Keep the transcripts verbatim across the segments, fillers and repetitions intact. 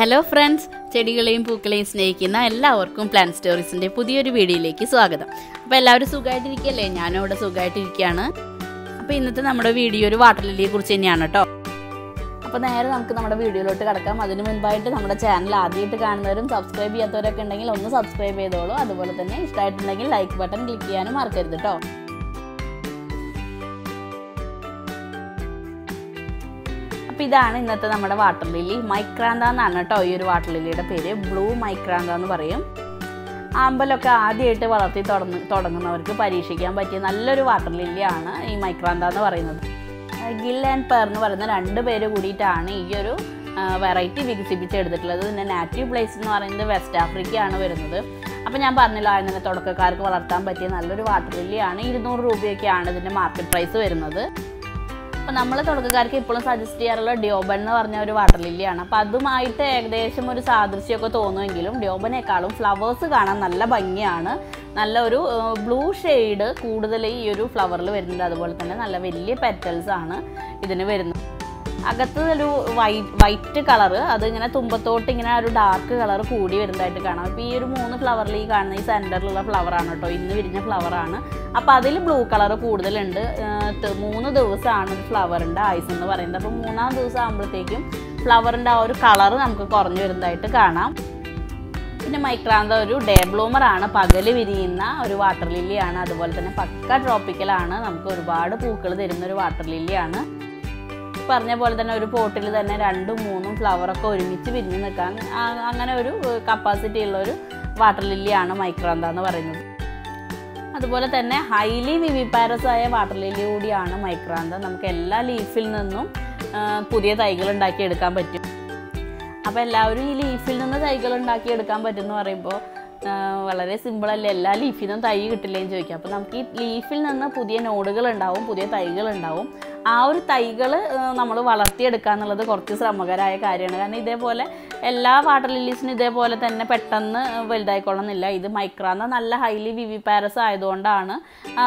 Hello friends, ചെടികളെയും പൂക്കളെയും സ്നേഹിക്കുന്ന എല്ലാവർക്കും plant സ്റ്റോറീസിന്റെ പുതിയൊരു വീഡിയോയിലേക്ക് സ്വാഗതം. അപ്പോൾ എല്ലാവരും സുഖമായിട്ടിരിക്കല്ലേ? ഞാൻ ഇവിടെ സുഖമായിട്ടിരിക്കുകയാണ്. അപ്പോൾ ഇന്നത്തെ നമ്മുടെ വീഡിയോ ഒരു വാട്ടർ ലില്ലിയെ കുറിച്ച് തന്നെയാണ് ട്ടോ. അപ്പോൾ നേരെ നമുക്ക് നമ്മുടെ വീഡിയോയിലോട്ട് കടക്കാം. അതിനു മുൻപായിട്ട് നമ്മുടെ ചാനൽ ആദ്യമായിട്ട് കാണുന്നവരും സബ്സ്ക്രൈബ് ചെയ്യാത്തവരൊക്കെ ഉണ്ടെങ്കിൽ ഒന്ന് സബ്സ്ക്രൈബ് ചെയ്തോളൂ. അതുപോലെ തന്നെ ഇഷ്ടമായിട്ടുണ്ടെങ്കിൽ ലൈക്ക് ബട്ടൺ ക്ലിക്ക് ചെയ്യാനും മറക്കരുത് ട്ടോ. ഇതാണ് ഇന്നത്തെ നമ്മുടെ വാട്ടർ ലില്ലി. മൈക്രാന്ത എന്നാണ് കേട്ടോ ഈ ഒരു വാട്ടർ ലില്ലിയുടെ പേര്. ബ്ലൂ മൈക്രാന്ത എന്ന് പറയും. ആമ്പലൊക്കെ ആദ്യമായിട്ട് വളർത്തി തുടങ്ങി തുടങ്ങുന്നവർക്ക് പരീക്ഷിക്കാൻ പറ്റിയ നല്ലൊരു വാട്ടർ ലില്ലിയാണ് ഈ മൈക്രാന്ത എന്ന് പറയുന്നത്. ഗിൽ ആൻഡ് പെർ എന്ന് പറയുന്ന രണ്ട് പേര് കൂടിയിട്ടാണ് ഈ ഒരു വെറൈറ്റി വികസിപ്പിച്ചെടുത്തിട്ടുള്ളത്. ഇതിൻ്റെ നാറ്റീവ് പ്ലേസ് എന്ന് പറയുന്നത് വെസ്റ്റ് ആഫ്രിക്കയാണ് വരുന്നത്. അപ്പോൾ ഞാൻ പറഞ്ഞില്ല, അതിനെ തുടക്കക്കാർക്ക് വളർത്താൻ പറ്റിയ നല്ലൊരു വാട്ടർ ലില്ലിയാണ്. ഇരുന്നൂറ് രൂപയൊക്കെയാണ് ഇതിൻ്റെ മാർക്കറ്റ് പ്രൈസ് വരുന്നത്. അപ്പോൾ നമ്മൾ തുടക്കക്കാർക്ക് ഇപ്പോഴും സജസ്റ്റ് ചെയ്യാറുള്ള ഡ്യോബൻ എന്ന് പറഞ്ഞ ഒരു വാട്ടർ ലില്ലിയാണ്. അപ്പോൾ അതുമായിട്ട് ഏകദേശം ഒരു സാദൃശ്യമൊക്കെ തോന്നുമെങ്കിലും ഡ്യോബനേക്കാളും ഫ്ലവേഴ്സ് കാണാൻ നല്ല ഭംഗിയാണ്. നല്ല ഒരു ബ്ലൂ ഷെയ്ഡ് കൂടുതൽ ഈ ഒരു ഫ്ലവറിൽ വരുന്നുണ്ട്. അതുപോലെ തന്നെ നല്ല വലിയ പെറ്റൽസ് ആണ് ഇതിന് വരുന്നത്. അകത്ത് ഒരു വൈറ്റ് വൈറ്റ് കളറ്, അതിങ്ങനെ തുമ്പത്തോട്ട് ഇങ്ങനെ ഒരു ഡാർക്ക് കളർ കൂടി വരുന്നതായിട്ട് കാണാം. അപ്പോൾ ഈ ഒരു മൂന്ന് ഫ്ലവറിൽ ഈ കാണുന്ന ഈ സെൻറ്ററിലുള്ള ഫ്ലവറാണ് കേട്ടോ, ഇന്ന് വിരിഞ്ഞ ഫ്ലവറാണ്. അപ്പോൾ അതിൽ ബ്ലൂ കളർ കൂടുതലുണ്ട്. മൂന്ന് ദിവസമാണ് ഫ്ലവറിൻ്റെ ആയുസ് എന്ന് പറയുന്നത്. അപ്പോൾ മൂന്നാം ദിവസം ആകുമ്പോഴത്തേക്കും ഫ്ലവറിൻ്റെ ആ ഒരു കളർ നമുക്ക് കുറഞ്ഞു വരുന്നതായിട്ട് കാണാം. പിന്നെ മൈക്രാന്ത ഒരു ഡേ ബ്ലൂമറാണ്, പകൽ വിരിയുന്ന ഒരു വാട്ടർ ലില്ലിയാണ്. അതുപോലെ തന്നെ പക്ക ട്രോപ്പിക്കലാണ്, നമുക്ക് ഒരുപാട് പൂക്കൾ തരുന്നൊരു വാട്ടർ ലില്ലിയാണ്. പറഞ്ഞ പോലെ തന്നെ ഒരു പോട്ടിൽ തന്നെ രണ്ടും മൂന്നും ഫ്ലവറൊക്കെ ഒരുമിച്ച് വിരിഞ്ഞ് നിൽക്കാൻ അങ്ങനെ ഒരു കപ്പാസിറ്റി ഉള്ളൊരു വാട്ടർ ലില്ലിയാണ് മൈക്രാന്ത എന്ന് പറയുന്നത്. അതുപോലെ തന്നെ ഹൈലി വിവിപാരസ് ആയ വാട്ടർ ലില്ലി കൂടിയാണ് മൈക്രാന്ത. നമുക്ക് എല്ലാ ലീഫിൽ നിന്നും പുതിയ തൈകൾ ഉണ്ടാക്കിയെടുക്കാൻ പറ്റും. അപ്പോൾ എല്ലാവരും ഈ ലീഫിൽ നിന്ന് തൈകൾ ഉണ്ടാക്കിയെടുക്കാൻ പറ്റും എന്ന് പറയുമ്പോൾ വളരെ സിമ്പിളല്ലേ, എല്ലാ ലീഫിൽ നിന്നും തൈ കിട്ടില്ലേന്ന് ചോദിക്കുക. അപ്പോൾ നമുക്ക് ഈ ലീഫിൽ നിന്ന് പുതിയ നോഡുകൾ ഉണ്ടാവും, പുതിയ തൈകൾ ഉണ്ടാവും. ആ ഒരു തൈകൾ നമ്മൾ വളർത്തിയെടുക്കുക എന്നുള്ളത് കുറച്ച് ശ്രമകരമായ കാര്യമാണ്. കാരണം ഇതേപോലെ എല്ലാ വാട്ടർ ലില്ലീസിനും ഇതേപോലെ തന്നെ പെട്ടെന്ന് വലുതായിക്കൊള്ളുന്നില്ല. ഇത് മൈക്രാന്ത നല്ല ഹൈലി വിവിപാരസ് ആയതുകൊണ്ടാണ്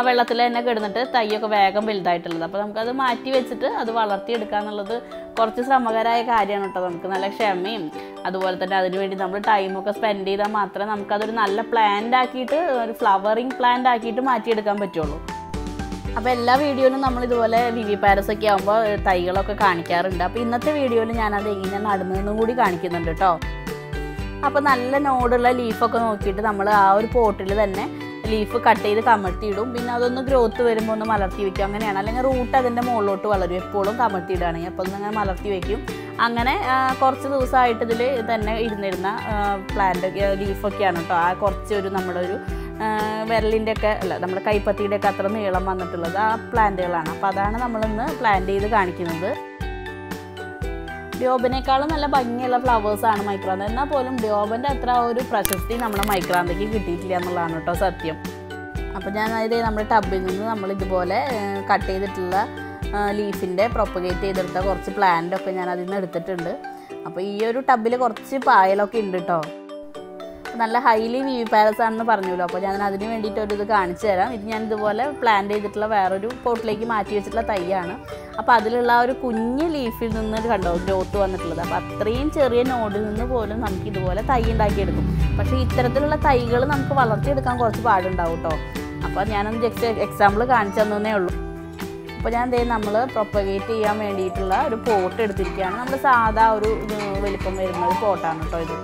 വെള്ളത്തിൽ തന്നെ കിടന്നിട്ട് തൈയൊക്കെ വേഗം വലുതായിട്ടുള്ളത്. അപ്പോൾ നമുക്കത് മാറ്റി വെച്ചിട്ട് അത് വളർത്തിയെടുക്കുക എന്നുള്ളത് കുറച്ച് ശ്രമകരമായ കാര്യമാണ് കേട്ടോ. നമുക്ക് നല്ല ക്ഷമയും അതുപോലെ തന്നെ അതിനുവേണ്ടി നമ്മൾ ടൈമൊക്കെ സ്പെൻഡ് ചെയ്താൽ മാത്രമേ നമുക്കതൊരു നല്ല പ്ലാന്റ് ആക്കിയിട്ട് ഒരു ഫ്ലവറിങ് പ്ലാന്റ് ആക്കിയിട്ട് മാറ്റിയെടുക്കാൻ പറ്റുള്ളൂ. അപ്പോൾ എല്ലാ വീഡിയോയിലും നമ്മളിതുപോലെ വിവി പാരസൊക്കെ ആകുമ്പോൾ തൈകളൊക്കെ കാണിക്കാറുണ്ട്. അപ്പോൾ ഇന്നത്തെ വീഡിയോയിൽ ഞാനത് എങ്ങനെ നടുന്നതെന്നും കൂടി കാണിക്കുന്നുണ്ട് കേട്ടോ. അപ്പോൾ നല്ല നോടുള്ള ലീഫൊക്കെ നോക്കിയിട്ട് നമ്മൾ ആ ഒരു പോട്ടിൽ തന്നെ ലീഫ് കട്ട് ചെയ്ത് കമഴ്ത്തിയിടും. പിന്നെ അതൊന്ന് ഗ്രോത്ത് വരുമ്പോൾ ഒന്ന് മലർത്തി വയ്ക്കും. അങ്ങനെയാണ്. അല്ലെങ്കിൽ റൂട്ട് അതിൻ്റെ മുകളിലോട്ട് വളരും എപ്പോഴും കമഴ്ത്തിയിടുകയാണെങ്കിൽ. അപ്പോൾ അങ്ങനെ മലർത്തി വയ്ക്കും. അങ്ങനെ കുറച്ച് ദിവസമായിട്ട് ഇതിൽ തന്നെ ഇരുന്നിരുന്ന പ്ലാന്റൊക്കെ ലീഫൊക്കെയാണ് കേട്ടോ. ആ കുറച്ചൊരു നമ്മുടെ ഒരു വിരലിൻ്റെ ഒക്കെ അല്ല നമ്മുടെ കൈപ്പത്തിയുടെ ഒക്കെ അത്ര നീളം വന്നിട്ടുള്ളത് ആ പ്ലാന്റുകളാണ്. അപ്പോൾ അതാണ് നമ്മളിന്ന് പ്ലാന്റ് ചെയ്ത് കാണിക്കുന്നത്. ഡ്യോബനേക്കാളും നല്ല ഭംഗിയുള്ള ഫ്ലവേഴ്സാണ് മൈക്രാന്ത. എന്നാൽ പോലും ഡ്യോബൻ്റെ അത്ര ഒരു പ്രശസ്തി നമ്മുടെ മൈക്രാന്തയ്ക്ക് കിട്ടിയിട്ടില്ല എന്നുള്ളതാണ് കേട്ടോ സത്യം. അപ്പോൾ ഞാൻ അതായത് നമ്മുടെ ടബിൽ നിന്ന് നമ്മളിതുപോലെ കട്ട് ചെയ്തിട്ടുള്ള ലീഫിൻ്റെ പ്രൊപ്പഗേറ്റ് ചെയ്തെടുത്ത കുറച്ച് പ്ലാന്റൊക്കെ ഞാൻ അതിൽ നിന്ന് എടുത്തിട്ടുണ്ട്. അപ്പോൾ ഈ ഒരു ടബിൽ കുറച്ച് പായലൊക്കെ ഉണ്ട് കേട്ടോ. നല്ല ഹൈലി വിവിപാരസ് ആണെന്ന് പറഞ്ഞല്ലോ. അപ്പോൾ ഞാൻ അതിന് വേണ്ടിയിട്ട് ഒരു ഇത് കാണിച്ചു തരാം. ഇത് ഞാൻ ഇതുപോലെ പ്ലാൻ ചെയ്തിട്ടുള്ള വേറൊരു പോട്ടിലേക്ക് മാറ്റി വെച്ചിട്ടുള്ള തൈയാണ്. അപ്പോൾ അതിലുള്ള ആ ഒരു കുഞ്ഞ് ലീഫിൽ നിന്ന് കണ്ടോ ഗ്രോത്ത് വന്നിട്ടുള്ളത്. അപ്പോൾ അത്രയും ചെറിയ നോഡിൽ നിന്ന് പോലും നമുക്ക് ഇതുപോലെ തൈ ഉണ്ടാക്കിയെടുക്കും. പക്ഷേ ഇത്തരത്തിലുള്ള തൈകൾ നമുക്ക് വളർത്തിയെടുക്കാൻ കുറച്ച് പാടുണ്ടാവും കേട്ടോ. അപ്പോൾ ഞാനൊന്ന് ജസ്റ്റ് എക്സാമ്പിൾ കാണിച്ചു തന്നേ ഉള്ളൂ. അപ്പോൾ ഞാൻ ദേ നമ്മൾ പ്രൊപ്പഗേറ്റ് ചെയ്യാൻ വേണ്ടിയിട്ടുള്ള ഒരു പോട്ട് എടുത്തിരിക്കുകയാണ്. നമ്മൾ സാധാ ഒരു വലിപ്പം വരുന്ന ഒരു പോട്ടാണ് കേട്ടോ ഇത്.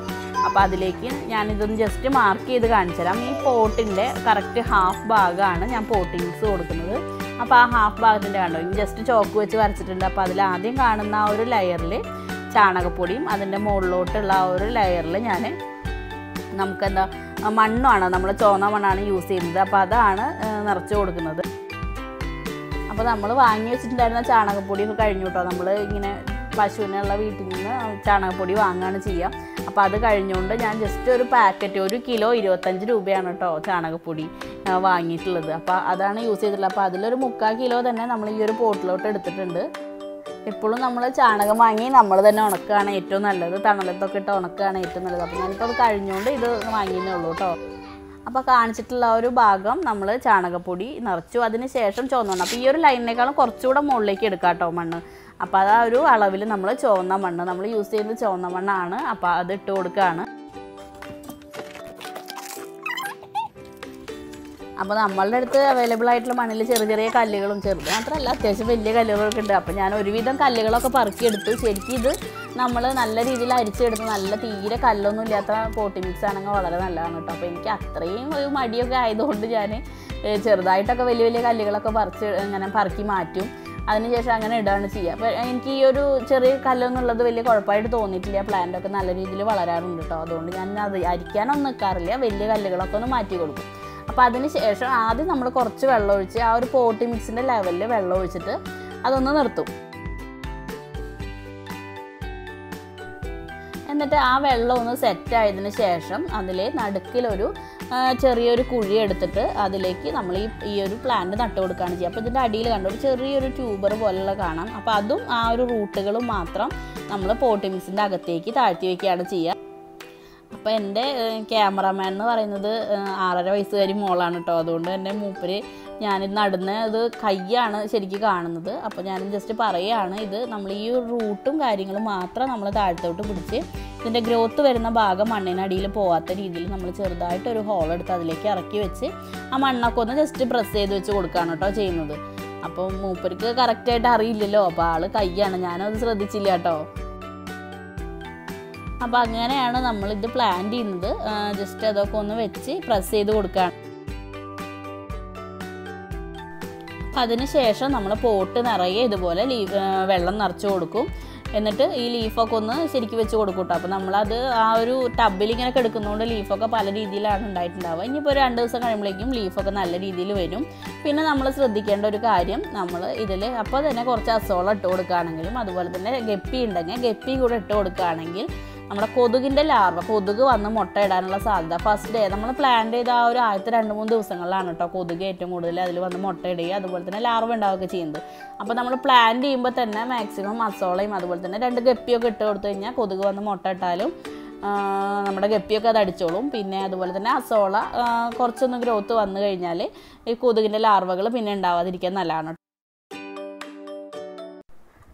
അപ്പോൾ അതിലേക്ക് ഞാനിതൊന്ന് ജസ്റ്റ് മാർക്ക് ചെയ്ത് കാണിച്ചു തരാം. ഈ പോട്ടിൻ്റെ കറക്റ്റ് ഹാഫ് ഭാഗമാണ് ഞാൻ പോട്ടിങ്സ് കൊടുക്കുന്നത്. അപ്പോൾ ആ ഹാഫ് ഭാഗത്തിൻ്റെ കണ്ടോ ഇനി ജസ്റ്റ് ചോക്ക് വെച്ച് വരച്ചിട്ടുണ്ട്. അപ്പോൾ അതിൽ ആദ്യം കാണുന്ന ആ ഒരു ലെയറിൽ ചാണകപ്പൊടിയും അതിൻ്റെ മുകളിലോട്ടുള്ള ആ ഒരു ലെയറിൽ ഞാൻ നമുക്കെന്താ മണ്ണാണ്, നമ്മൾ ചുവന്ന മണ്ണാണ് യൂസ് ചെയ്യുന്നത്. അപ്പോൾ അതാണ് നിറച്ച് കൊടുക്കുന്നത്. അപ്പോൾ നമ്മൾ വാങ്ങി വെച്ചിട്ടുണ്ടായിരുന്ന ചാണകപ്പൊടിയൊക്കെ കഴിഞ്ഞു കേട്ടോ. നമ്മൾ ഇങ്ങനെ പശുവിനുള്ള വീട്ടിൽ നിന്ന് ചാണകപ്പൊടി വാങ്ങുകയാണ് ചെയ്യുക. അപ്പോൾ അത് കഴിഞ്ഞുകൊണ്ട് ഞാൻ ജസ്റ്റ് ഒരു പാക്കറ്റ് ഒരു കിലോ ഇരുപത്തഞ്ച് രൂപയാണ് കേട്ടോ ചാണകപ്പൊടി വാങ്ങിയിട്ടുള്ളത്. അപ്പോൾ അതാണ് യൂസ് ചെയ്തിട്ടുള്ളത്. അപ്പോൾ അതിലൊരു മുക്കാൽ കിലോ തന്നെ നമ്മൾ ഈ ഒരു പോട്ടിലോട്ട് എടുത്തിട്ടുണ്ട്. എപ്പോഴും നമ്മൾ ചാണകം വാങ്ങി നമ്മൾ തന്നെ ഉണക്കുകയാണ് ഏറ്റവും നല്ലത്. തണലത്തൊക്കെ ഇട്ട് ഉണക്കുകയാണ് ഏറ്റവും നല്ലത്. അപ്പോൾ ഞാനിപ്പോൾ അത് കഴിഞ്ഞുകൊണ്ട് ഇത് വാങ്ങിയെന്നേ ഉള്ളൂ കേട്ടോ. അപ്പോൾ കാണിച്ചിട്ടുള്ള ഒരു ഭാഗം നമ്മൾ ചാണകപ്പൊടി നിറച്ചു. അതിന് ശേഷം ചുവന്ന മണ്ണ്. അപ്പോൾ ഈ ഒരു ലൈനിനേക്കാളും കുറച്ചുകൂടെ മുകളിലേക്ക് എടുക്കാം കേട്ടോ മണ്ണ്. അപ്പോൾ ആ ഒരു അളവിൽ നമ്മൾ ചുവന്ന മണ്ണ് നമ്മൾ യൂസ് ചെയ്യുന്ന ചുവന്ന മണ്ണാണ് അപ്പോൾ അത് ഇട്ട് കൊടുക്കുകയാണ് അപ്പോൾ നമ്മളുടെ അടുത്ത് അവൈലബിൾ ആയിട്ടുള്ള മണ്ണിൽ ചെറിയ ചെറിയ കല്ലുകളും ചെറുത് മാത്രമല്ല അത്യാവശ്യം വലിയ കല്ലുകളൊക്കെ ഉണ്ട് അപ്പോൾ ഞാൻ ഒരുവിധം കല്ലുകളൊക്കെ പറക്കിയെടുത്തു ശരിക്കും ഇത് നമ്മൾ നല്ല രീതിയിൽ അരിച്ചെടുത്ത് നല്ല തീരെ കല്ലൊന്നും ഇല്ലാത്ത പോട്ടി മിക്സ് ആണെങ്കിൽ വളരെ നല്ലതാണ് കേട്ടോ അപ്പോൾ എനിക്ക് അത്രയും ഒരു മടിയൊക്കെ ആയതുകൊണ്ട് ഞാൻ ചെറുതായിട്ടൊക്കെ വലിയ വലിയ കല്ലുകളൊക്കെ പറിച്ച് ഇങ്ങനെ പറക്കി മാറ്റും അതിനുശേഷം അങ്ങനെ ഇടാണ് ചെയ്യുക അപ്പോൾ എനിക്ക് ഈ ഒരു ചെറിയ കല്ലെന്നുള്ളത് വലിയ കുഴപ്പമായിട്ട് തോന്നിയിട്ടില്ല പ്ലാന്റൊക്കെ നല്ല രീതിയിൽ വളരാറുണ്ട് കേട്ടോ അതുകൊണ്ട് ഞാൻ അത് അരിക്കാനൊന്നും നിൽക്കാറില്ല വലിയ കല്ലുകളൊക്കെ ഒന്ന് മാറ്റി കൊടുക്കും അപ്പോൾ അതിന് ശേഷം ആദ്യം നമ്മൾ കുറച്ച് വെള്ളം ഒഴിച്ച് ആ ഒരു പോട്ടി മിക്സിൻ്റെ ലെവലിൽ വെള്ളം ഒഴിച്ചിട്ട് അതൊന്ന് നിർത്തും എന്നിട്ട് ആ വെള്ളം ഒന്ന് സെറ്റായതിന് ശേഷം അതിലെ നടുക്കിലൊരു ചെറിയൊരു കുഴി എടുത്തിട്ട് അതിലേക്ക് നമ്മൾ ഈ ഈ ഒരു പ്ലാന്റ് നട്ടു കൊടുക്കുകയാണ് ചെയ്യുക അപ്പോൾ ഇതിൻ്റെ അടിയിൽ കണ്ടു ഒരു ചെറിയൊരു ട്യൂബർ പോലെയുള്ള കാണാം അപ്പോൾ അതും ആ ഒരു റൂട്ടുകളും മാത്രം നമ്മൾ പോട്ടി മിക്സിൻ്റെ അകത്തേക്ക് താഴ്ത്തി വയ്ക്കുകയാണ് ചെയ്യുക അപ്പോൾ എൻ്റെ ക്യാമറമാൻ എന്ന് പറയുന്നത് ആറര വയസ്സുകാരി മോളാണ് കേട്ടോ അതുകൊണ്ട് എൻ്റെ മൂപ്പര് ഞാനിത് നടുന്നത് കയ്യാണ് ശരിക്കും കാണുന്നത് അപ്പോൾ ഞാനും ജസ്റ്റ് പറയുകയാണ് ഇത് നമ്മൾ ഈ റൂട്ടും കാര്യങ്ങളും മാത്രം നമ്മൾ താഴത്തോട്ട് പിടിച്ച് ഇതിൻ്റെ ഗ്രോത്ത് വരുന്ന ഭാഗം മണ്ണിനടിയിൽ പോകാത്ത രീതിയിൽ നമ്മൾ ചെറുതായിട്ടൊരു ഹോളെടുത്ത് അതിലേക്ക് ഇറക്കി വെച്ച് ആ മണ്ണൊക്കെ ഒന്ന് ജസ്റ്റ് പ്രസ് ചെയ്ത് വെച്ച് കൊടുക്കുകയാണ് കേട്ടോ ചെയ്യുന്നത് അപ്പോൾ മൂപ്പർക്ക് കറക്റ്റായിട്ട് അറിയില്ലല്ലോ അപ്പോൾ ആൾ കയ്യാണ് ഞാനത് ശ്രദ്ധിച്ചില്ല കേട്ടോ അപ്പോൾ അങ്ങനെയാണ് നമ്മളിത് പ്ലാന്റ് ചെയ്യുന്നത് ജസ്റ്റ് അതൊക്കെ ഒന്ന് വെച്ച് പ്രസ് ചെയ്ത് കൊടുക്കുകയാണ് അതിനുശേഷം നമ്മൾ പോട്ട് നിറയെ ഇതുപോലെ ലീഫ് വെള്ളം നിറച്ച് കൊടുക്കും എന്നിട്ട് ഈ ലീഫൊക്കെ ഒന്ന് ശരിക്കും വെച്ച് കൊടുക്കും കേട്ടോ അപ്പോൾ നമ്മളത് ആ ഒരു ടബിൽ ഇങ്ങനെ കിടക്കുന്നതുകൊണ്ട് ലീഫൊക്കെ പല രീതിയിലാണ് ഉണ്ടായിട്ടുണ്ടാവുക ഇനിയിപ്പോൾ ഒരു രണ്ട് ദിവസം കഴിയുമ്പോഴേക്കും ലീഫൊക്കെ നല്ല രീതിയിൽ വരും പിന്നെ നമ്മൾ ശ്രദ്ധിക്കേണ്ട ഒരു കാര്യം നമ്മൾ ഇതിൽ അപ്പോൾ തന്നെ കുറച്ച് അസോളം ഇട്ട് കൊടുക്കുകയാണെങ്കിലും അതുപോലെ തന്നെ ഗപ്പി ഉണ്ടെങ്കിൽ ഗപ്പി കൂടെ ഇട്ട് കൊടുക്കുകയാണെങ്കിൽ നമ്മുടെ കൊതുകിൻ്റെ ലാർവ കൊതുക് വന്ന് മുട്ട ഇടാനുള്ള സാധ്യത ഫസ്റ്റ് ഡേ നമ്മൾ പ്ലാന്റ് ചെയ്ത ആ ഒരു ആദ്യത്തെ രണ്ട് മൂന്ന് ദിവസങ്ങളിലാണ് കേട്ടോ കൊതുക് ഏറ്റവും കൂടുതൽ അതിൽ വന്ന് മുട്ട ഇടുകയും അതുപോലെ തന്നെ ലാർവ ഉണ്ടാവുകയൊക്കെ ചെയ്യുന്നത് അപ്പോൾ നമ്മൾ പ്ലാന്റ് ചെയ്യുമ്പോൾ തന്നെ മാക്സിമം അസോളയും അതുപോലെ തന്നെ രണ്ട് ഗപ്പിയൊക്കെ ഇട്ട് കൊടുത്തു കഴിഞ്ഞാൽ കൊതുക് വന്ന് മുട്ട ഇട്ടാലും നമ്മുടെ ഗപ്പിയൊക്കെ അത് അടിച്ചോളും പിന്നെ അതുപോലെ തന്നെ അസോള കുറച്ചൊന്ന് ഗ്രോത്ത് വന്നു കഴിഞ്ഞാൽ ഈ കൊതുകിൻ്റെ ലാർവകൾ പിന്നെ ഉണ്ടാവാതിരിക്കാൻ നല്ലതാണ്.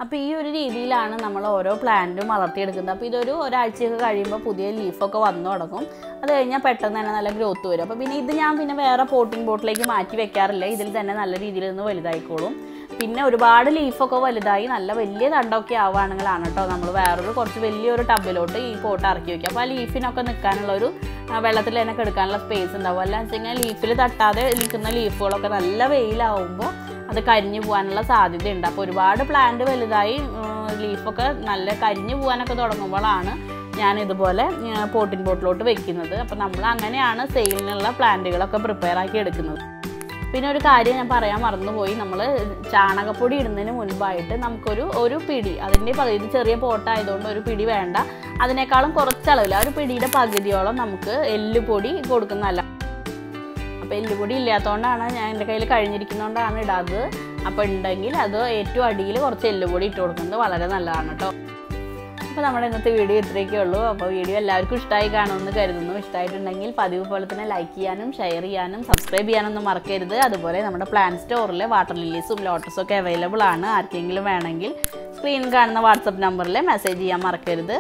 അപ്പോൾ ഈ ഒരു രീതിയിലാണ് നമ്മൾ ഓരോ പ്ലാന്റും വളർത്തിയെടുക്കുന്നത് അപ്പോൾ ഇതൊരു ഒരാഴ്ചയൊക്കെ കഴിയുമ്പോൾ പുതിയ ലീഫൊക്കെ വന്നു തുടങ്ങും അത് കഴിഞ്ഞാൽ പെട്ടെന്ന് തന്നെ നല്ല ഗ്രോത്ത് വരും അപ്പോൾ പിന്നെ ഇത് ഞാൻ പിന്നെ വേറെ പോട്ടിംഗ് ബോട്ടിലേക്ക് മാറ്റി വെക്കാറില്ല ഇതിൽ തന്നെ നല്ല രീതിയിൽ നിന്ന് വലുതായിക്കോളും പിന്നെ ഒരുപാട് ലീഫൊക്കെ വലുതായി നല്ല വലിയ തണ്ടൊക്കെ ആവുകയാണെങ്കിലാണ് കേട്ടോ നമ്മൾ വേറൊരു കുറച്ച് വലിയൊരു ടബിലോട്ട് ഈ പോട്ട് ഇറക്കി വയ്ക്കുക അപ്പോൾ ആ ലീഫിനൊക്കെ നിൽക്കാനുള്ളൊരു വെള്ളത്തിൽ അതിനൊക്കെ എടുക്കാനുള്ള സ്പേസ് ഉണ്ടാവും അല്ലാന്ന് വെച്ച് കഴിഞ്ഞാൽ ലീഫിൽ തട്ടാതെ നിൽക്കുന്ന ലീഫുകളൊക്കെ നല്ല വെയിലാവുമ്പോൾ അത് കരിഞ്ഞു പോകാനുള്ള സാധ്യതയുണ്ട് അപ്പോൾ ഒരുപാട് പ്ലാന്റ് വലുതായി ലീഫൊക്കെ നല്ല കരിഞ്ഞു പോകാനൊക്കെ തുടങ്ങുമ്പോഴാണ് ഞാൻ ഇതുപോലെ പോട്ടിംഗ് ബോട്ടിലോട്ട് വെക്കുന്നത് അപ്പോൾ നമ്മൾ അങ്ങനെയാണ് സെയിലിനുള്ള പ്ലാന്റുകളൊക്കെ പ്രിപ്പയർ ആക്കി എടുക്കുന്നത്. പിന്നെ ഒരു കാര്യം ഞാൻ പറയാൻ മറന്നുപോയി, നമ്മൾ ചാണകപ്പൊടി ഇടുന്നതിന് മുൻപായിട്ട് നമുക്കൊരു ഒരു പിടി അതിൻ്റെ പകുതി ചെറിയ പോട്ടായതുകൊണ്ട് ഒരു പിടി വേണ്ട, അതിനേക്കാളും കുറച്ചളവില്ല ഒരു പിടിയുടെ പകുതിയോളം നമുക്ക് എല്ലുപൊടി കൊടുക്കുന്നതല്ല. അപ്പോൾ എല്ലുപൊടി ഇല്ലാത്തതുകൊണ്ടാണ് ഞാൻ എൻ്റെ കയ്യിൽ കഴിഞ്ഞിരിക്കുന്നതുകൊണ്ടാണ് ഇടാത്. അപ്പോൾ ഉണ്ടെങ്കിൽ അത് ഏറ്റവും അടിയിൽ കുറച്ച് എല്ലുപൊടി ഇട്ട് കൊടുക്കുന്നത് വളരെ നല്ലതാണ് കേട്ടോ. അപ്പോൾ നമ്മുടെ ഇന്നത്തെ വീഡിയോ ഇത്രയൊക്കെ ഉള്ളൂ. അപ്പോൾ വീഡിയോ എല്ലാവർക്കും ഇഷ്ടമായി കാണുമെന്ന് കരുതുന്നു. ഇഷ്ടമായിട്ടുണ്ടെങ്കിൽ പതിവ് പോലെ തന്നെ ലൈക്ക് ചെയ്യാനും ഷെയർ ചെയ്യാനും സബ്സ്ക്രൈബ് ചെയ്യാനൊന്നും മറക്കരുത്. അതുപോലെ നമ്മുടെ പ്ലാന്റ് സ്റ്റോറിൽ വാട്ടർ ലില്ലീസും ലോട്ടസും ഒക്കെ അവൈലബിൾ ആണ്. ആർക്കെങ്കിലും വേണമെങ്കിൽ സ്ക്രീനിൽ കാണുന്ന വാട്സപ്പ് നമ്പറിൽ മെസ്സേജ് ചെയ്യാൻ മറക്കരുത്.